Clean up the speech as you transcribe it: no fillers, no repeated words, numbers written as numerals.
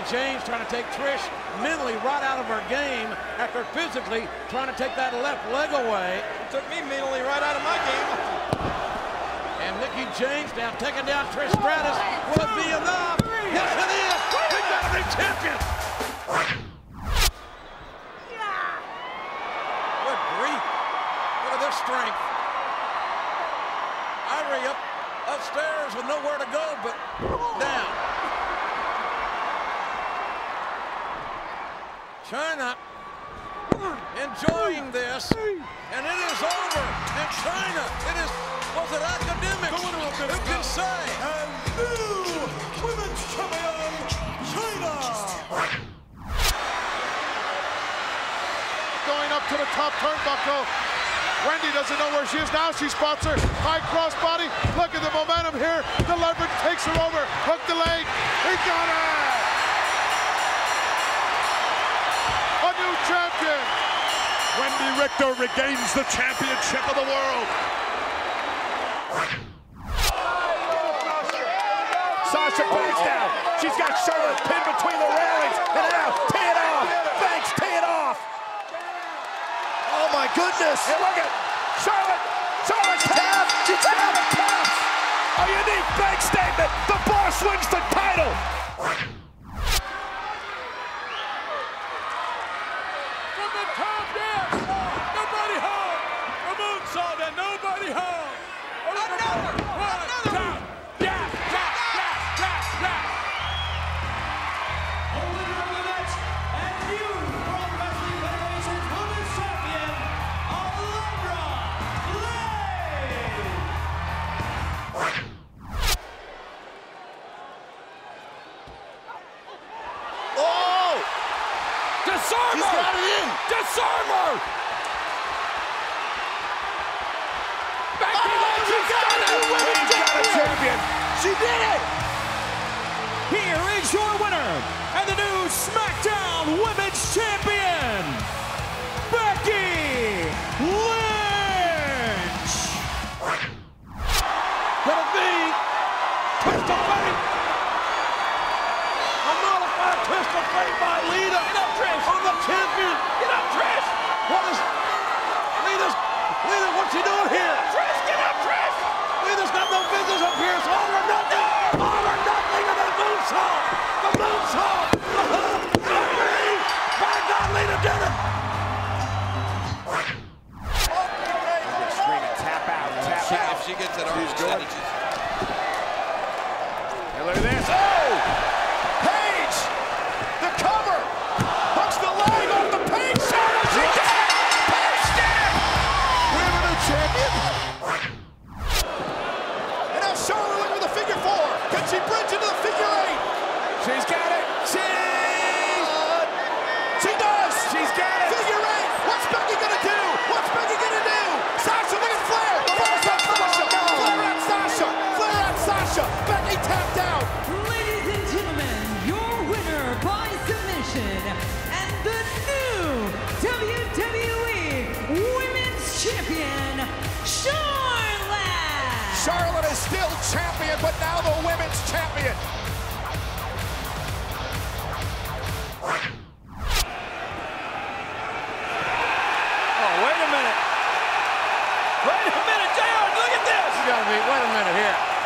Mickie James trying to take Trish mentally right out of her game after physically trying to take that left leg away. It took me mentally right out of my game. And Mickie James now taking down Trish Stratus. Will it be enough? Yes, it is. We've got to be champion. Good grief. Look at their strength. Ivory upstairs with nowhere to go but down. Chyna enjoying this, and it is over. And Chyna, it is, was it academics? Who can say? And new women's champion, Chyna. Going up to the top turnbuckle. Wendi doesn't know where she is now. She spots her. High crossbody. Look at the momentum here. The leopard takes her over. Hook the leg. He got her. A new champion. Wendi Richter regains the championship of the world. Sasha Banks down. She's got Charlotte pinned between the railings. And now, tee it off. Banks, tee it off. Oh my goodness. And look at Charlotte. Charlotte tapped. She tapped. A unique Banks statement. The boss wins the title. From the top down. Nobody home. A moonsault and nobody home. Another. Another. Disarmer! Becky Lynch has got it! She's got a champion! She did it! Here is your winner, and the new SmackDown Women's Champion, Becky Lynch! Could it be twist of fate? A nullified twist of fate by Lita! Get up, Trish! On the champion! Get up, Trish! What is... Lita, what's she doing here? Trish, get up, Trish! Lita's got no business up here. It's all or nothing! All or nothing in that moonsault! The moonsault! The hook! The knee! By God, Lita did it! Screaming, tap out, tap out. If she gets it on, she's good. And look at this. Oh! Charlotte is still champion, but now the women's champion. Oh, wait a minute. Wait a minute, JR, look at this. You gotta be, wait a minute here.